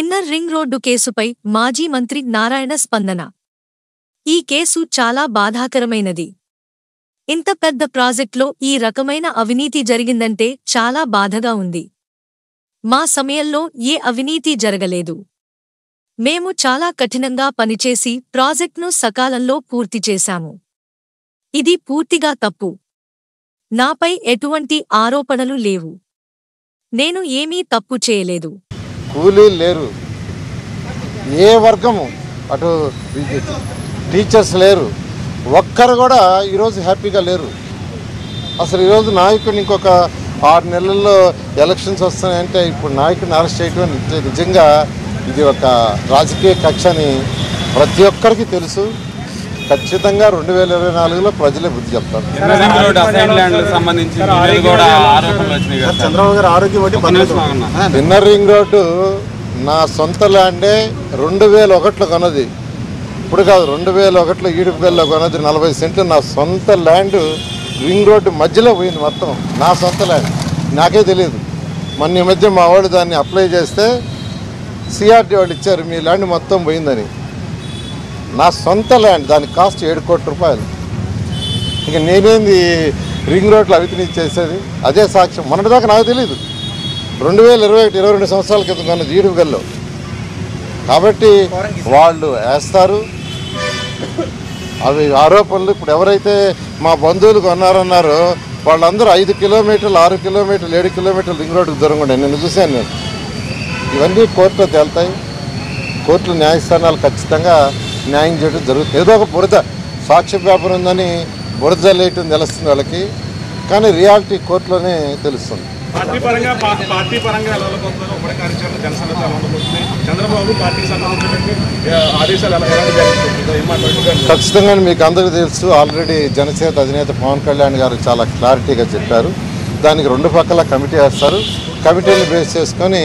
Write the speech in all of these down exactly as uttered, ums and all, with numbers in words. Inner ring road కేసుపై మాజీ మంత్రి నారాయణ స్పందన. ఈ కేసు చాలా బాధాకరమైనది. ఇంత పెద్ద ప్రాజెక్టులో ఈ రకమైన అవినీతి జరిగిందంటే చాలా బాధగా ఉంది. మా సమయంలో ఏ అవినీతి జరగలేదు. మేము చాలా కఠినంగా పనిచేసి ప్రాజెక్టును సకాలంలో పూర్తి చేశాము. ఇది పూర్తిగా తప్పు. నాపై ఎటువంటి ఆరోపణలు లేవు. నేను ఏమీ తప్పు చేయలేదు. కూలీ లేరు, ఏ వర్గము, అటు టీచర్స్ లేరు, ఒక్కరు కూడా ఈరోజు హ్యాపీగా లేరు. అసలు ఈరోజు నాయకుడిని ఇంకొక ఆరు నెలల్లో ఎలక్షన్స్ వస్తున్నాయంటే ఇప్పుడు నాయకుడిని అరెస్ట్ చేయడం నిజంగా ఇది ఒక రాజకీయ కక్ష అని ప్రతి ఒక్కరికి తెలుసు. ఖచ్చితంగా రెండు వేల ఇరవై నాలుగులో ప్రజలే బుద్ధి చెప్తారు. చంద్రబాబు గారు ఆరోగ్యం ఇన్నర్ రింగ్ రోడ్డు నా సొంత ల్యాండే. రెండు వేల ఒకటిలో కొన్నది, ఇప్పుడు కాదు, రెండు వేల ఒకటిలో ఈడుపుగల్లో కొన్నది. నలభై సెంట్లు నా సొంత ల్యాండ్ రింగ్ రోడ్డు మధ్యలో పోయింది. మొత్తం నా సొంత ల్యాండ్, నాకే తెలియదు. మొన్న ఈ మధ్య మా వాళ్ళు దాన్ని అప్లై చేస్తే సిఆర్టీ వాళ్ళు ఇచ్చారు మీ ల్యాండ్ మొత్తం పోయిందని. నా సొంత ల్యాండ్, దాని కాస్ట్ ఏడు కోట్ల రూపాయలు. ఇక నేనేంది రింగ్ రోడ్లు అవితిని చేసేది? అదే సాక్ష్యం. మొన్నటిదాకా నాకు తెలీదు. రెండు వేల ఇరవై ఒకటి ఇరవై రెండు సంవత్సరాల క్రితం కన్నా జీడిగల్లో కాబట్టి వాళ్ళు వేస్తారు అవి ఆరోపణలు. ఇప్పుడు ఎవరైతే మా బంధువులు కొన్నారన్నారో వాళ్ళందరూ ఐదు కిలోమీటర్లు ఆరు కిలోమీటర్లు ఏడు కిలోమీటర్లు రింగ్ రోడ్డుకు దూరంగా ఉండే నేను చూశాను. నేను ఇవన్నీ కోర్టులో తేలుతాయి. కోర్టులు న్యాయస్థానాలు ఖచ్చితంగా న్యాయం చేయడం జరుగుతుంది. ఏదో ఒక బురద సాక్ష్య పేపర్ ఉందని బురద లేయటం తెలుస్తుంది వాళ్ళకి, కానీ రియాలిటీ కోర్టులోనే తెలుస్తుంది. ఖచ్చితంగా మీకు అందరికీ తెలుసు. ఆల్రెడీ జనసేన అధినేత పవన్ కళ్యాణ్ గారు చాలా క్లారిటీగా చెప్పారు. దానికి రెండు పక్కల కమిటీ వేస్తారు. కమిటీలు బేస్ చేసుకొని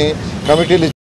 కమిటీలు